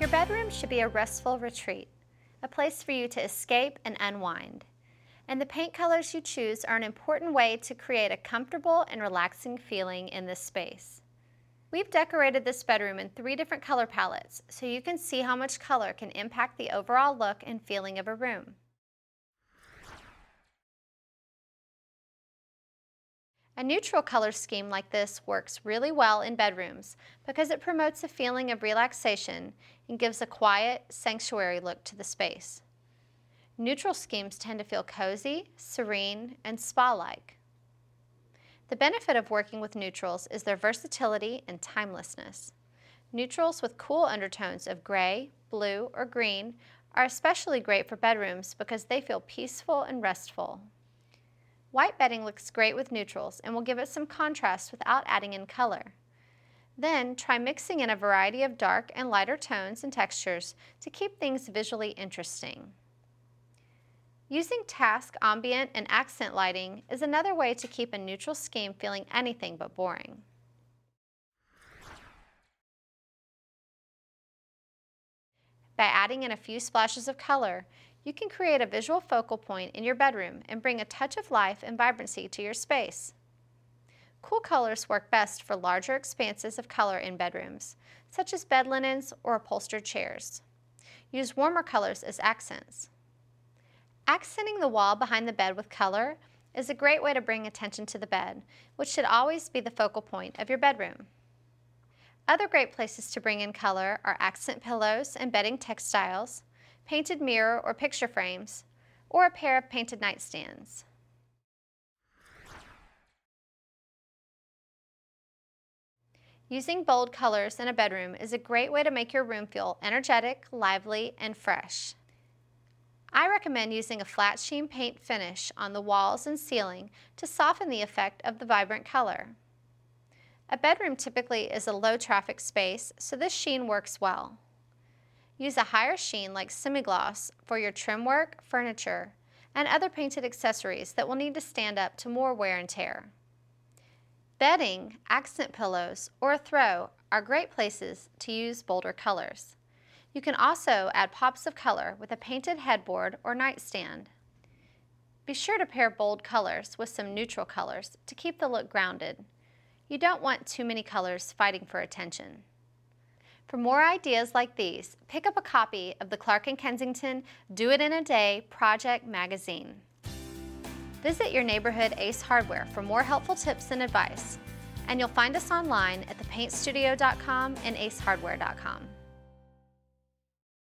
Your bedroom should be a restful retreat, a place for you to escape and unwind. And the paint colors you choose are an important way to create a comfortable and relaxing feeling in this space. We've decorated this bedroom in 3 different color palettes, so you can see how much color can impact the overall look and feeling of a room. A neutral color scheme like this works really well in bedrooms because it promotes a feeling of relaxation and gives a quiet, sanctuary look to the space. Neutral schemes tend to feel cozy, serene, and spa-like. The benefit of working with neutrals is their versatility and timelessness. Neutrals with cool undertones of gray, blue, or green are especially great for bedrooms because they feel peaceful and restful. White bedding looks great with neutrals and will give it some contrast without adding in color. Then try mixing in a variety of dark and lighter tones and textures to keep things visually interesting. Using task, ambient, and accent lighting is another way to keep a neutral scheme feeling anything but boring. By adding in a few splashes of color, you can create a visual focal point in your bedroom and bring a touch of life and vibrancy to your space. Cool colors work best for larger expanses of color in bedrooms, such as bed linens or upholstered chairs. Use warmer colors as accents. Accenting the wall behind the bed with color is a great way to bring attention to the bed, which should always be the focal point of your bedroom. Other great places to bring in color are accent pillows and bedding textiles, painted mirror or picture frames, or a pair of painted nightstands. Using bold colors in a bedroom is a great way to make your room feel energetic, lively, and fresh. I recommend using a flat sheen paint finish on the walls and ceiling to soften the effect of the vibrant color. A bedroom typically is a low-traffic space, so this sheen works well. Use a higher sheen like semi-gloss for your trim work, furniture, and other painted accessories that will need to stand up to more wear and tear. Bedding, accent pillows, or a throw are great places to use bolder colors. You can also add pops of color with a painted headboard or nightstand. Be sure to pair bold colors with some neutral colors to keep the look grounded. You don't want too many colors fighting for attention. For more ideas like these, pick up a copy of the Clark and Kensington Do It in a Day Project magazine. Visit your neighborhood Ace Hardware for more helpful tips and advice, and you'll find us online at thepaintstudio.com and acehardware.com.